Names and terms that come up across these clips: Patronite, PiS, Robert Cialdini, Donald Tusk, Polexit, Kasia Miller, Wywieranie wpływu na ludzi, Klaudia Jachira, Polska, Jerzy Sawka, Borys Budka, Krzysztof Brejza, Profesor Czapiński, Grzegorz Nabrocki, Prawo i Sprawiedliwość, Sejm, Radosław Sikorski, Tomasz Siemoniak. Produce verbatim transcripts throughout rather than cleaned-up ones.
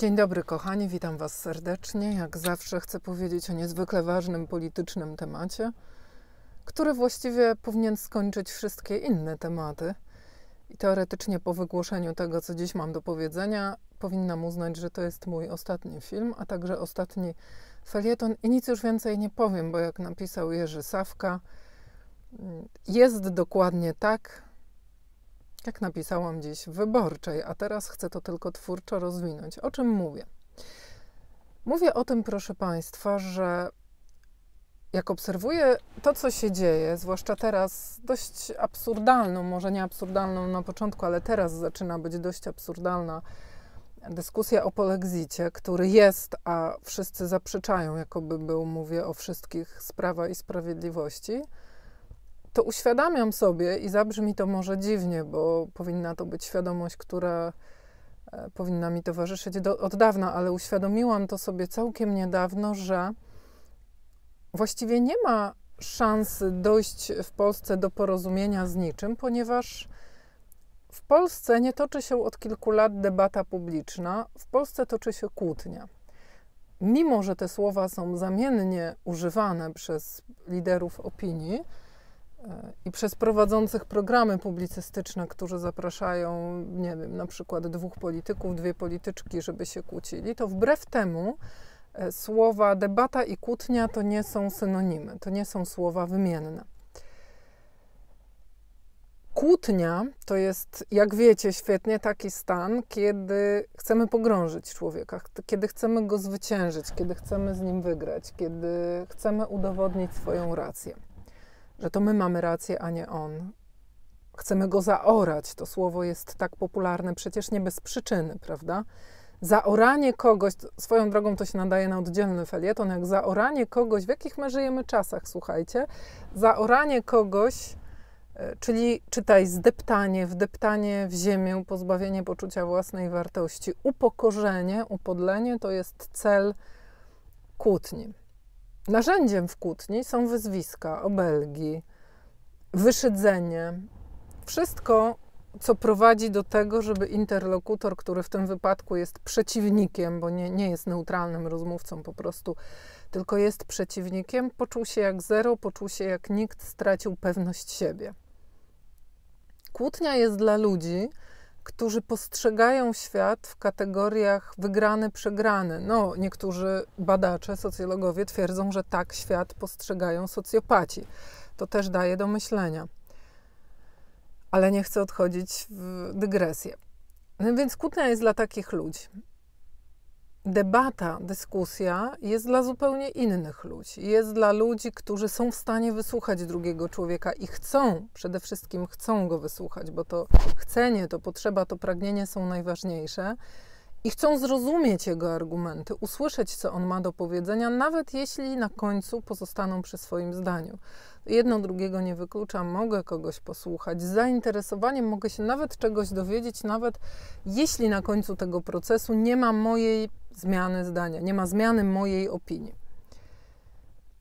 Dzień dobry kochani, witam Was serdecznie. Jak zawsze chcę powiedzieć o niezwykle ważnym politycznym temacie, który właściwie powinien skończyć wszystkie inne tematy. I teoretycznie po wygłoszeniu tego, co dziś mam do powiedzenia, powinnam uznać, że to jest mój ostatni film, a także ostatni felieton i nic już więcej nie powiem, bo jak napisał Jerzy Sawka, jest dokładnie tak, jak napisałam dziś w Wyborczej, a teraz chcę to tylko twórczo rozwinąć. O czym mówię? Mówię o tym, proszę Państwa, że jak obserwuję to, co się dzieje, zwłaszcza teraz dość absurdalną, może nie absurdalną na początku, ale teraz zaczyna być dość absurdalna dyskusja o Polexicie, który jest, a wszyscy zaprzeczają, jakoby był, mówię o wszystkich z Prawa i Sprawiedliwości, to uświadamiam sobie, i zabrzmi to może dziwnie, bo powinna to być świadomość, która powinna mi towarzyszyć do, od dawna, ale uświadomiłam to sobie całkiem niedawno, że właściwie nie ma szansy dojść w Polsce do porozumienia z niczym, ponieważ w Polsce nie toczy się od kilku lat debata publiczna, w Polsce toczy się kłótnia. Mimo że te słowa są zamiennie używane przez liderów opinii i przez prowadzących programy publicystyczne, którzy zapraszają, nie wiem, na przykład dwóch polityków, dwie polityczki, żeby się kłócili, to wbrew temu słowa debata i kłótnia to nie są synonimy, to nie są słowa wymienne. Kłótnia to jest, jak wiecie świetnie, taki stan, kiedy chcemy pogrążyć człowieka, kiedy chcemy go zwyciężyć, kiedy chcemy z nim wygrać, kiedy chcemy udowodnić swoją rację. Że to my mamy rację, a nie on. Chcemy go zaorać. To słowo jest tak popularne, przecież nie bez przyczyny, prawda? Zaoranie kogoś, swoją drogą to się nadaje na oddzielny felieton, jak zaoranie kogoś, w jakich my żyjemy czasach, słuchajcie, zaoranie kogoś, czyli czytaj zdeptanie, wdeptanie w ziemię, pozbawienie poczucia własnej wartości, upokorzenie, upodlenie to jest cel kłótni. Narzędziem w kłótni są wyzwiska, obelgi, wyszydzenie, wszystko, co prowadzi do tego, żeby interlokutor, który w tym wypadku jest przeciwnikiem, bo nie, nie jest neutralnym rozmówcą po prostu, tylko jest przeciwnikiem, poczuł się jak zero, poczuł się jak nikt, stracił pewność siebie. Kłótnia jest dla ludzi, którzy postrzegają świat w kategoriach wygrany, przegrany. No, niektórzy badacze, socjologowie twierdzą, że tak świat postrzegają socjopaci. To też daje do myślenia. Ale nie chcę odchodzić w dygresję. No więc kłótnia jest dla takich ludzi. Debata, dyskusja jest dla zupełnie innych ludzi. Jest dla ludzi, którzy są w stanie wysłuchać drugiego człowieka i chcą, przede wszystkim chcą go wysłuchać, bo to chcenie, to potrzeba, to pragnienie są najważniejsze i chcą zrozumieć jego argumenty, usłyszeć, co on ma do powiedzenia, nawet jeśli na końcu pozostaną przy swoim zdaniu. Jedno drugiego nie wyklucza, mogę kogoś posłuchać, z zainteresowaniem mogę się nawet czegoś dowiedzieć, nawet jeśli na końcu tego procesu nie ma mojej zmiany zdania, nie ma zmiany mojej opinii.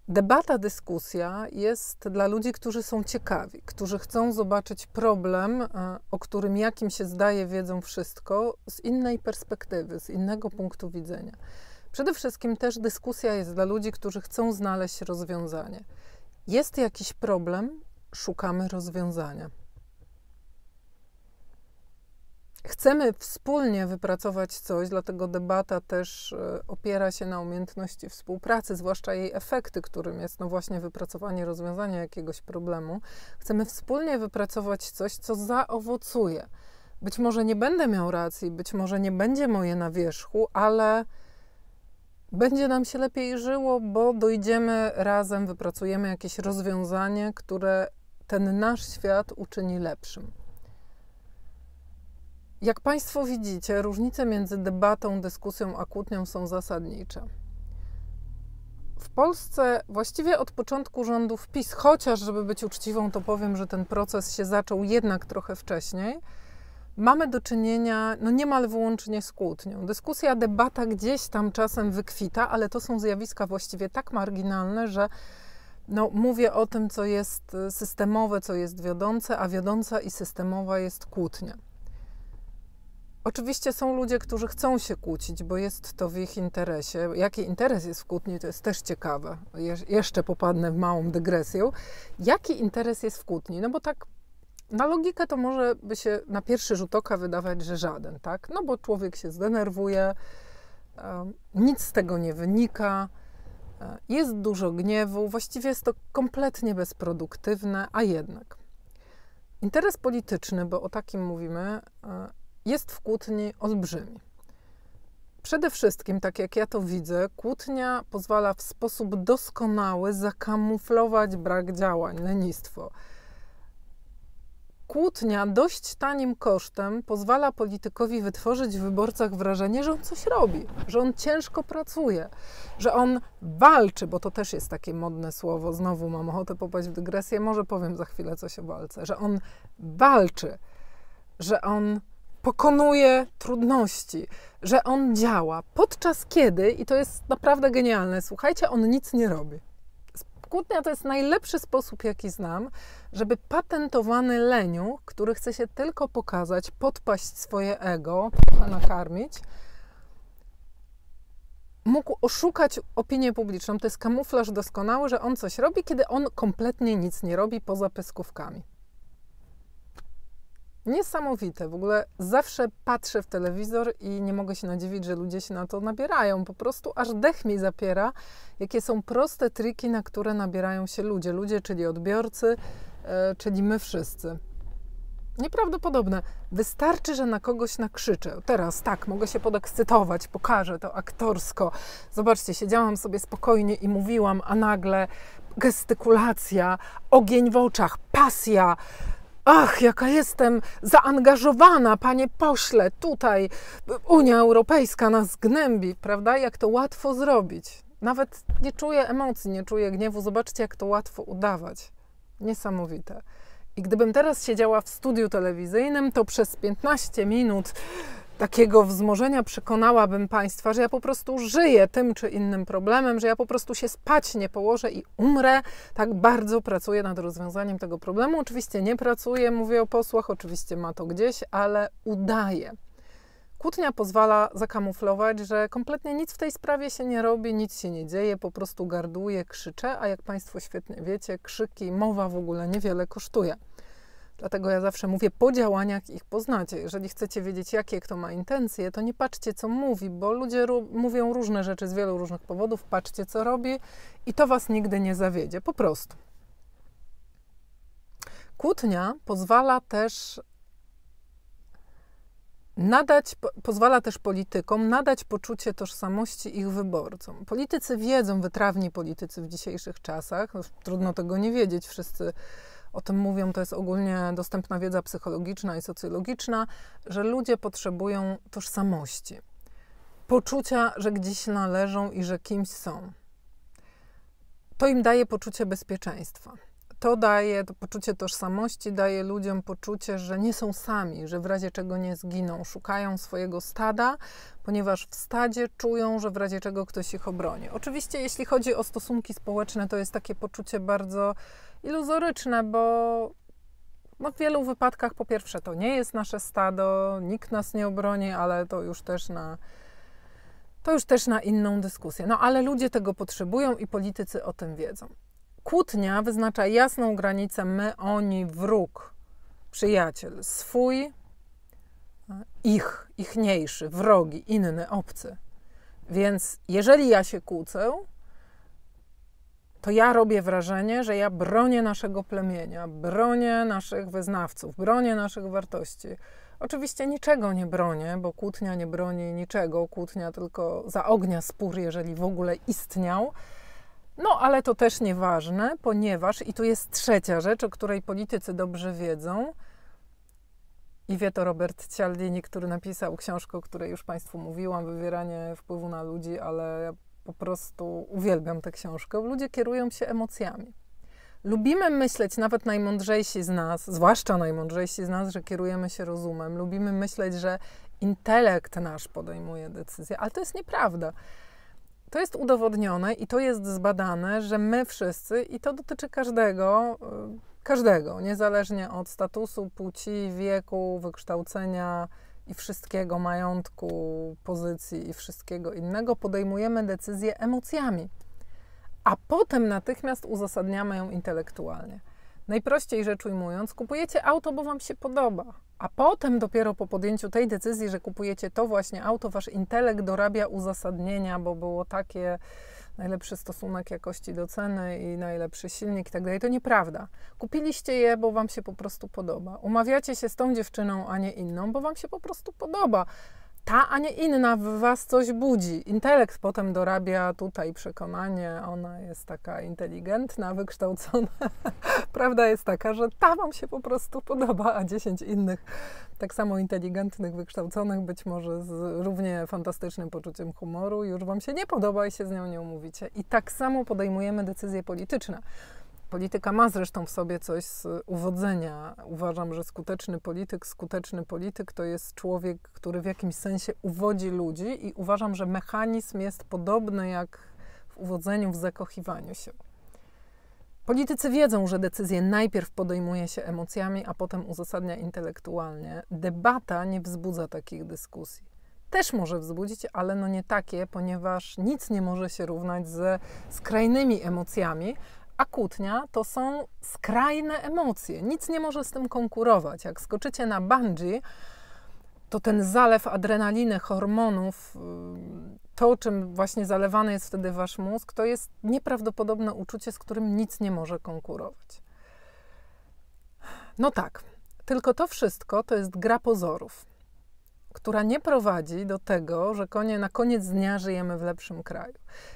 Debata, dyskusja jest dla ludzi, którzy są ciekawi, którzy chcą zobaczyć problem, o którym jakim się zdaje wiedzą wszystko, z innej perspektywy, z innego punktu widzenia. Przede wszystkim też dyskusja jest dla ludzi, którzy chcą znaleźć rozwiązanie. Jest jakiś problem, szukamy rozwiązania. Chcemy wspólnie wypracować coś, dlatego debata też opiera się na umiejętności współpracy, zwłaszcza jej efekty, którym jest no właśnie wypracowanie rozwiązania jakiegoś problemu. Chcemy wspólnie wypracować coś, co zaowocuje. Być może nie będę miał racji, być może nie będzie moje na wierzchu, ale będzie nam się lepiej żyło, bo dojdziemy razem, wypracujemy jakieś rozwiązanie, które ten nasz świat uczyni lepszym. Jak Państwo widzicie, różnice między debatą, dyskusją a kłótnią są zasadnicze. W Polsce właściwie od początku rządów PiS, chociaż żeby być uczciwą, to powiem, że ten proces się zaczął jednak trochę wcześniej, mamy do czynienia no niemal wyłącznie z kłótnią. Dyskusja, debata gdzieś tam czasem wykwita, ale to są zjawiska właściwie tak marginalne, że no, mówię o tym, co jest systemowe, co jest wiodące, a wiodąca i systemowa jest kłótnia. Oczywiście są ludzie, którzy chcą się kłócić, bo jest to w ich interesie. Jaki interes jest w kłótni, to jest też ciekawe. Jesz jeszcze popadnę w małą dygresję. Jaki interes jest w kłótni? No bo tak na logikę to może by się na pierwszy rzut oka wydawać, że żaden, tak? No bo człowiek się zdenerwuje, nic z tego nie wynika, jest dużo gniewu, właściwie jest to kompletnie bezproduktywne, a jednak. Interes polityczny, bo o takim mówimy, jest w kłótni olbrzymi. Przede wszystkim, tak jak ja to widzę, kłótnia pozwala w sposób doskonały zakamuflować brak działań, lenistwo. Kłótnia dość tanim kosztem pozwala politykowi wytworzyć w wyborcach wrażenie, że on coś robi, że on ciężko pracuje, że on walczy, bo to też jest takie modne słowo, znowu mam ochotę popaść w dygresję, może powiem za chwilę coś o walce, że on walczy, że on pokonuje trudności, że on działa, podczas kiedy, i to jest naprawdę genialne, słuchajcie, on nic nie robi. Kłótnia to jest najlepszy sposób, jaki znam, żeby patentowany leniu, który chce się tylko pokazać, podpaść swoje ego, trochę nakarmić, mógł oszukać opinię publiczną. To jest kamuflaż doskonały, że on coś robi, kiedy on kompletnie nic nie robi poza pyskówkami. Niesamowite. W ogóle zawsze patrzę w telewizor i nie mogę się nadziwić, że ludzie się na to nabierają. Po prostu aż dech mi zapiera, jakie są proste triki, na które nabierają się ludzie. Ludzie, czyli odbiorcy, czyli my wszyscy. Nieprawdopodobne. Wystarczy, że na kogoś nakrzyczę. Teraz tak, mogę się podekscytować, pokażę to aktorsko. Zobaczcie, siedziałam sobie spokojnie i mówiłam, a nagle gestykulacja, ogień w oczach, pasja. Ach, jaka jestem zaangażowana, panie pośle, tutaj Unia Europejska nas gnębi, prawda? Jak to łatwo zrobić. Nawet nie czuję emocji, nie czuję gniewu. Zobaczcie, jak to łatwo udawać. Niesamowite. I gdybym teraz siedziała w studiu telewizyjnym, to przez piętnaście minut takiego wzmożenia przekonałabym Państwa, że ja po prostu żyję tym czy innym problemem, że ja po prostu się spać nie położę i umrę. Tak bardzo pracuję nad rozwiązaniem tego problemu. Oczywiście nie pracuję, mówię o posłach, oczywiście ma to gdzieś, ale udaję. Kłótnia pozwala zakamuflować, że kompletnie nic w tej sprawie się nie robi, nic się nie dzieje, po prostu gardłuję, krzyczę, a jak Państwo świetnie wiecie, krzyki, mowa w ogóle niewiele kosztuje. Dlatego ja zawsze mówię, po działaniach ich poznacie. Jeżeli chcecie wiedzieć, jakie kto ma intencje, to nie patrzcie, co mówi, bo ludzie mówią różne rzeczy z wielu różnych powodów. Patrzcie, co robi i to was nigdy nie zawiedzie. Po prostu. Kłótnia pozwala też nadać, pozwala też politykom nadać poczucie tożsamości ich wyborcom. Politycy wiedzą, wytrawni politycy w dzisiejszych czasach, no, trudno tego nie wiedzieć, wszyscy o tym mówią, to jest ogólnie dostępna wiedza psychologiczna i socjologiczna, że ludzie potrzebują tożsamości, poczucia, że gdzieś należą i że kimś są. To im daje poczucie bezpieczeństwa. To daje, to poczucie tożsamości daje ludziom poczucie, że nie są sami, że w razie czego nie zginą. Szukają swojego stada, ponieważ w stadzie czują, że w razie czego ktoś ich obroni. Oczywiście jeśli chodzi o stosunki społeczne, to jest takie poczucie bardzo iluzoryczne, bo no, w wielu wypadkach po pierwsze to nie jest nasze stado, nikt nas nie obroni, ale to już też na... to już też na inną dyskusję. No ale ludzie tego potrzebują i politycy o tym wiedzą. Kłótnia wyznacza jasną granicę my, oni, wróg, przyjaciel, swój, ich, ichniejszy, wrogi, inny, obcy. Więc jeżeli ja się kłócę, to ja robię wrażenie, że ja bronię naszego plemienia, bronię naszych wyznawców, bronię naszych wartości. Oczywiście niczego nie bronię, bo kłótnia nie broni niczego, kłótnia tylko za ognia spór, jeżeli w ogóle istniał. No, ale to też nieważne, ponieważ, i tu jest trzecia rzecz, o której politycy dobrze wiedzą, i wie to Robert Cialdini, który napisał książkę, o której już Państwu mówiłam, Wywieranie wpływu na ludzi, ale ja po prostu uwielbiam tę książkę. Ludzie kierują się emocjami. Lubimy myśleć, nawet najmądrzejsi z nas, zwłaszcza najmądrzejsi z nas, że kierujemy się rozumem. Lubimy myśleć, że intelekt nasz podejmuje decyzje, ale to jest nieprawda. To jest udowodnione i to jest zbadane, że my wszyscy, i to dotyczy każdego, każdego, niezależnie od statusu, płci, wieku, wykształcenia, i wszystkiego, majątku, pozycji i wszystkiego innego, podejmujemy decyzję emocjami, a potem natychmiast uzasadniamy ją intelektualnie. Najprościej rzecz ujmując, kupujecie auto, bo Wam się podoba, a potem dopiero po podjęciu tej decyzji, że kupujecie to właśnie auto, Wasz intelekt dorabia uzasadnienia, bo było takie najlepszy stosunek jakości do ceny i najlepszy silnik i tak dalej. To nieprawda. Kupiliście je, bo Wam się po prostu podoba. Umawiacie się z tą dziewczyną, a nie inną, bo Wam się po prostu podoba. Ta, a nie inna w Was coś budzi. Intelekt potem dorabia tutaj przekonanie, ona jest taka inteligentna, wykształcona. Prawda jest taka, że ta Wam się po prostu podoba, a dziesięć innych tak samo inteligentnych, wykształconych, być może z równie fantastycznym poczuciem humoru, już Wam się nie podoba i się z nią nie umówicie. I tak samo podejmujemy decyzje polityczne. Polityka ma zresztą w sobie coś z uwodzenia. Uważam, że skuteczny polityk, skuteczny polityk to jest człowiek, który w jakimś sensie uwodzi ludzi i uważam, że mechanizm jest podobny jak w uwodzeniu, w zakochiwaniu się. Politycy wiedzą, że decyzje najpierw podejmuje się emocjami, a potem uzasadnia intelektualnie. Debata nie wzbudza takich dyskusji. Też może wzbudzić, ale no nie takie, ponieważ nic nie może się równać ze skrajnymi emocjami, a kłótnia to są skrajne emocje. Nic nie może z tym konkurować. Jak skoczycie na bungee, to ten zalew adrenaliny, hormonów, to czym właśnie zalewany jest wtedy wasz mózg, to jest nieprawdopodobne uczucie, z którym nic nie może konkurować. No tak, tylko to wszystko to jest gra pozorów, która nie prowadzi do tego, że konie, na koniec dnia żyjemy w lepszym kraju.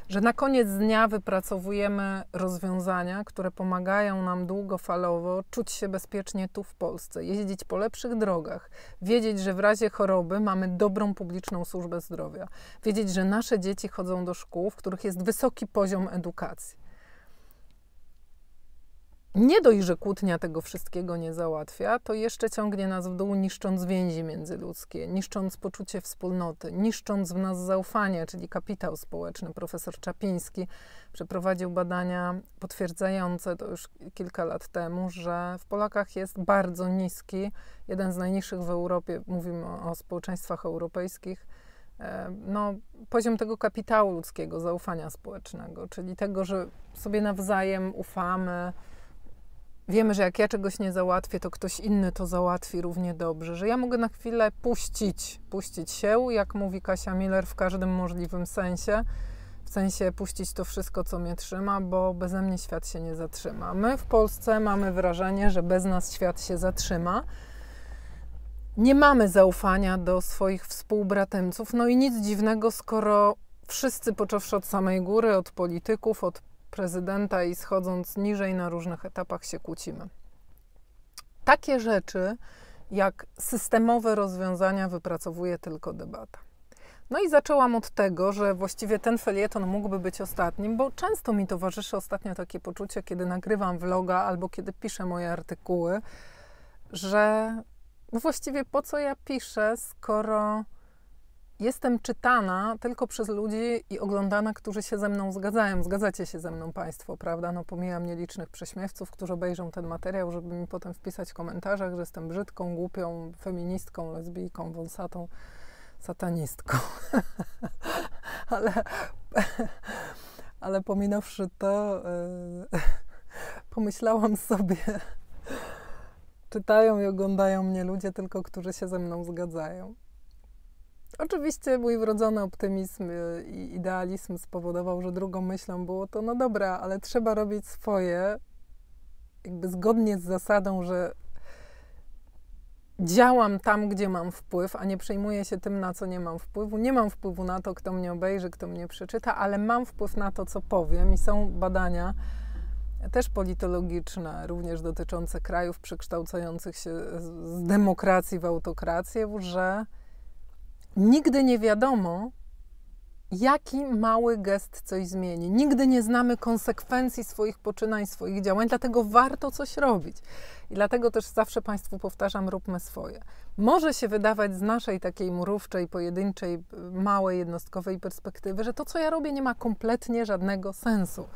Że na koniec dnia wypracowujemy rozwiązania, które pomagają nam długofalowo czuć się bezpiecznie tu w Polsce, jeździć po lepszych drogach, wiedzieć, że w razie choroby mamy dobrą publiczną służbę zdrowia, wiedzieć, że nasze dzieci chodzą do szkół, w których jest wysoki poziom edukacji. Nie dość, że kłótnia tego wszystkiego nie załatwia, to jeszcze ciągnie nas w dół, niszcząc więzi międzyludzkie, niszcząc poczucie wspólnoty, niszcząc w nas zaufanie, czyli kapitał społeczny. Profesor Czapiński przeprowadził badania potwierdzające to już kilka lat temu, że w Polakach jest bardzo niski, jeden z najniższych w Europie, mówimy o społeczeństwach europejskich, no, poziom tego kapitału ludzkiego, zaufania społecznego, czyli tego, że sobie nawzajem ufamy. Wiemy, że jak ja czegoś nie załatwię, to ktoś inny to załatwi równie dobrze, że ja mogę na chwilę puścić, puścić się, jak mówi Kasia Miller, w każdym możliwym sensie, w sensie puścić to wszystko, co mnie trzyma, bo beze mnie świat się nie zatrzyma. My w Polsce mamy wrażenie, że bez nas świat się zatrzyma. Nie mamy zaufania do swoich współbratemców, no i nic dziwnego, skoro wszyscy, począwszy od samej góry, od polityków, od prezydenta i schodząc niżej na różnych etapach się kłócimy. Takie rzeczy jak systemowe rozwiązania wypracowuje tylko debata. No i zaczęłam od tego, że właściwie ten felieton mógłby być ostatnim, bo często mi towarzyszy ostatnio takie poczucie, kiedy nagrywam vloga albo kiedy piszę moje artykuły, że no właściwie po co ja piszę, skoro jestem czytana tylko przez ludzi i oglądana, którzy się ze mną zgadzają. Zgadzacie się ze mną Państwo, prawda? No pomijam nielicznych prześmiewców, którzy obejrzą ten materiał, żeby mi potem wpisać w komentarzach, że jestem brzydką, głupią, feministką, lesbijką, wąsatą, satanistką. ale, ale pominąwszy to, yy, pomyślałam sobie... Czytają i oglądają mnie ludzie tylko, którzy się ze mną zgadzają. Oczywiście mój wrodzony optymizm i idealizm spowodował, że drugą myślą było to, no dobra, ale trzeba robić swoje, jakby zgodnie z zasadą, że działam tam, gdzie mam wpływ, a nie przejmuję się tym, na co nie mam wpływu. Nie mam wpływu na to, kto mnie obejrzy, kto mnie przeczyta, ale mam wpływ na to, co powiem i są badania, też politologiczne, również dotyczące krajów przekształcających się z demokracji w autokrację, że nigdy nie wiadomo, jaki mały gest coś zmieni. Nigdy nie znamy konsekwencji swoich poczynań, swoich działań, dlatego warto coś robić. I dlatego też zawsze Państwu powtarzam, róbmy swoje. Może się wydawać z naszej takiej murówczej, pojedynczej, małej, jednostkowej perspektywy, że to, co ja robię, nie ma kompletnie żadnego sensu.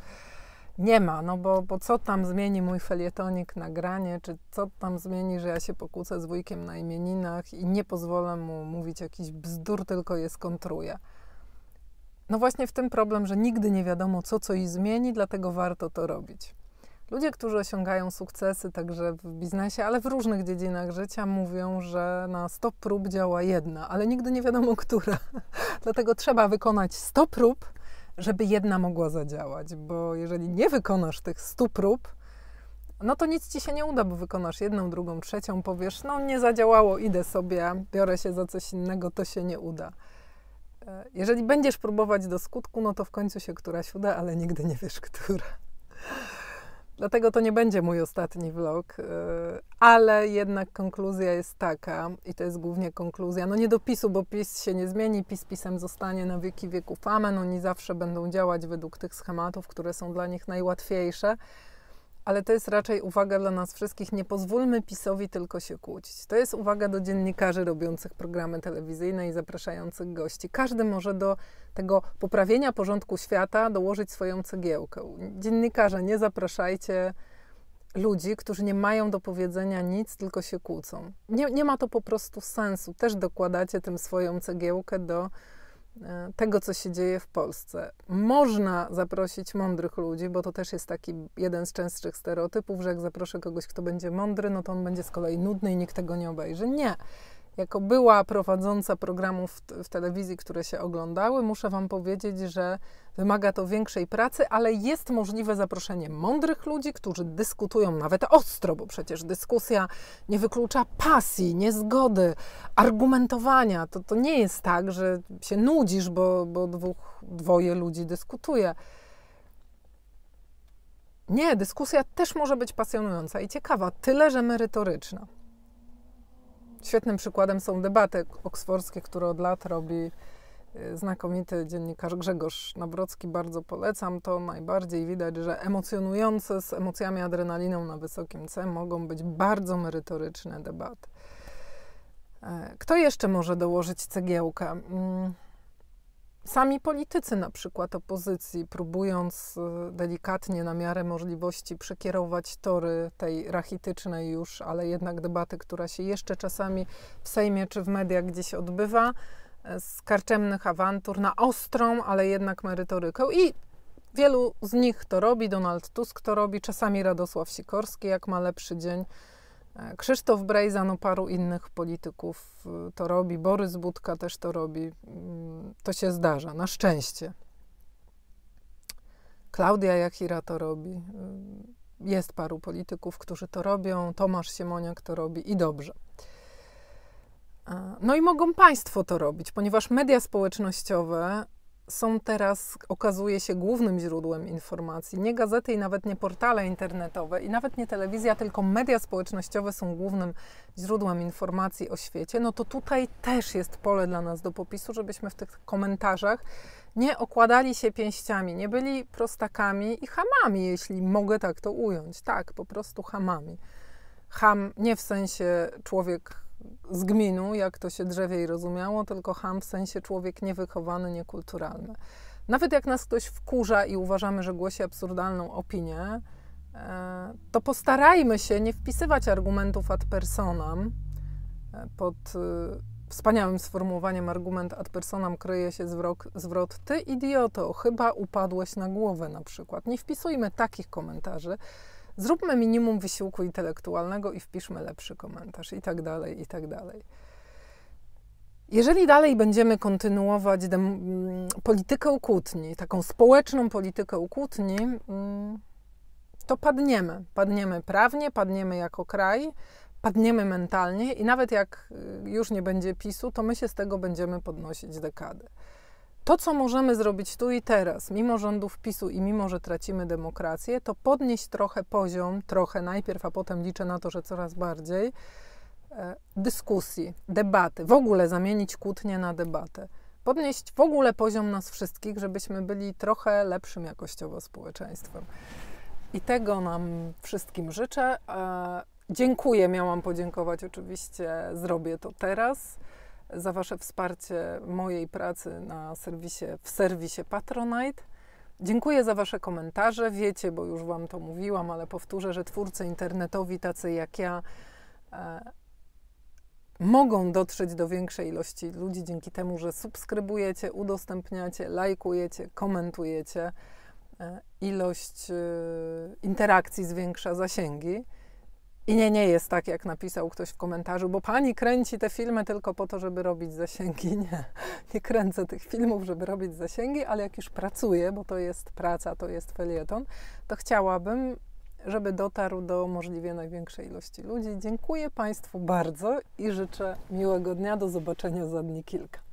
nie ma, no bo, bo co tam zmieni mój felietonik, nagranie, czy co tam zmieni, że ja się pokłócę z wujkiem na imieninach i nie pozwolę mu mówić jakiś bzdur, tylko je skontruję. No właśnie w tym problem, że nigdy nie wiadomo, co coś zmieni, dlatego warto to robić. Ludzie, którzy osiągają sukcesy także w biznesie, ale w różnych dziedzinach życia, mówią, że na sto prób działa jedna, ale nigdy nie wiadomo, która. Dlatego trzeba wykonać sto prób, żeby jedna mogła zadziałać, bo jeżeli nie wykonasz tych stu prób, no to nic ci się nie uda, bo wykonasz jedną, drugą, trzecią, powiesz, no nie zadziałało, idę sobie, biorę się za coś innego, to się nie uda. Jeżeli będziesz próbować do skutku, no to w końcu się któraś uda, ale nigdy nie wiesz, która. Dlatego to nie będzie mój ostatni vlog, ale jednak konkluzja jest taka, i to jest głównie konkluzja, no nie do PiSu, bo PiS się nie zmieni, PiS PiSem zostanie na wieki wieków, amen, oni zawsze będą działać według tych schematów, które są dla nich najłatwiejsze, ale to jest raczej uwaga dla nas wszystkich, nie pozwólmy PiSowi tylko się kłócić. To jest uwaga do dziennikarzy robiących programy telewizyjne i zapraszających gości. Każdy może do tego poprawienia porządku świata dołożyć swoją cegiełkę. Dziennikarze, nie zapraszajcie ludzi, którzy nie mają do powiedzenia nic, tylko się kłócą. Nie, nie ma to po prostu sensu. Też dokładacie tym swoją cegiełkę do tego, co się dzieje w Polsce. Można zaprosić mądrych ludzi, bo to też jest taki jeden z częstszych stereotypów, że jak zaproszę kogoś, kto będzie mądry, no to on będzie z kolei nudny i nikt tego nie obejrzy. Nie. Jako była prowadząca programów w telewizji, które się oglądały, muszę wam powiedzieć, że wymaga to większej pracy, ale jest możliwe zaproszenie mądrych ludzi, którzy dyskutują nawet ostro, bo przecież dyskusja nie wyklucza pasji, niezgody, argumentowania. To, to nie jest tak, że się nudzisz, bo, bo dwóch, dwoje ludzi dyskutuje. Nie, dyskusja też może być pasjonująca i ciekawa, tyle że merytoryczna. Świetnym przykładem są debaty oksfordzkie, które od lat robi znakomity dziennikarz Grzegorz Nabrocki. Bardzo polecam to. Najbardziej widać, że emocjonujące, z emocjami, adrenaliną na wysokim C, mogą być bardzo merytoryczne debaty. Kto jeszcze może dołożyć cegiełkę? Sami politycy, na przykład opozycji, próbując delikatnie, na miarę możliwości, przekierować tory tej rachitycznej już, ale jednak debaty, która się jeszcze czasami w Sejmie czy w mediach gdzieś odbywa, z karczemnych awantur na ostrą, ale jednak merytorykę. I wielu z nich to robi, Donald Tusk to robi, czasami Radosław Sikorski, jak ma lepszy dzień. Krzysztof Brejza, no paru innych polityków to robi, Borys Budka też to robi. To się zdarza, na szczęście. Klaudia Jachira to robi. Jest paru polityków, którzy to robią. Tomasz Siemoniak to robi i dobrze. No i mogą państwo to robić, ponieważ media społecznościowe są teraz, okazuje się, głównym źródłem informacji. Nie gazety i nawet nie portale internetowe i nawet nie telewizja, tylko media społecznościowe są głównym źródłem informacji o świecie. No to tutaj też jest pole dla nas do popisu, żebyśmy w tych komentarzach nie okładali się pięściami, nie byli prostakami i chamami, jeśli mogę tak to ująć. Tak, po prostu chamami. Cham nie w sensie człowiek z gminu, jak to się drzewiej rozumiało, tylko ham w sensie człowiek niewychowany, niekulturalny. Nawet jak nas ktoś wkurza i uważamy, że głosi absurdalną opinię, to postarajmy się nie wpisywać argumentów ad personam. Pod wspaniałym sformułowaniem argument ad personam kryje się zwrot, zwrot ty idioto, chyba upadłeś na głowę na przykład. Nie wpisujmy takich komentarzy. Zróbmy minimum wysiłku intelektualnego i wpiszmy lepszy komentarz i tak dalej, i tak dalej. Jeżeli dalej będziemy kontynuować politykę kłótni, taką społeczną politykę kłótni, to padniemy. Padniemy prawnie, padniemy jako kraj, padniemy mentalnie i nawet jak już nie będzie PiSu, to my się z tego będziemy podnosić dekady. To, co możemy zrobić tu i teraz, mimo rządów PiSu i mimo, że tracimy demokrację, to podnieść trochę poziom, trochę najpierw, a potem liczę na to, że coraz bardziej, dyskusji, debaty, w ogóle zamienić kłótnię na debatę. Podnieść w ogóle poziom nas wszystkich, żebyśmy byli trochę lepszym jakościowo społeczeństwem. I tego nam wszystkim życzę. Dziękuję, miałam podziękować, oczywiście zrobię to teraz, za wasze wsparcie mojej pracy na serwisie, w serwisie Patronite. Dziękuję za Wasze komentarze. Wiecie, bo już Wam to mówiłam, ale powtórzę, że twórcy internetowi, tacy jak ja, e, mogą dotrzeć do większej ilości ludzi dzięki temu, że subskrybujecie, udostępniacie, lajkujecie, komentujecie. E, ilość e, interakcji zwiększa zasięgi. I nie, nie jest tak, jak napisał ktoś w komentarzu, bo pani kręci te filmy tylko po to, żeby robić zasięgi. Nie, nie kręcę tych filmów, żeby robić zasięgi, ale jak już pracuję, bo to jest praca, to jest felieton, to chciałabym, żeby dotarł do możliwie największej ilości ludzi. Dziękuję Państwu bardzo i życzę miłego dnia. Do zobaczenia za dni kilka.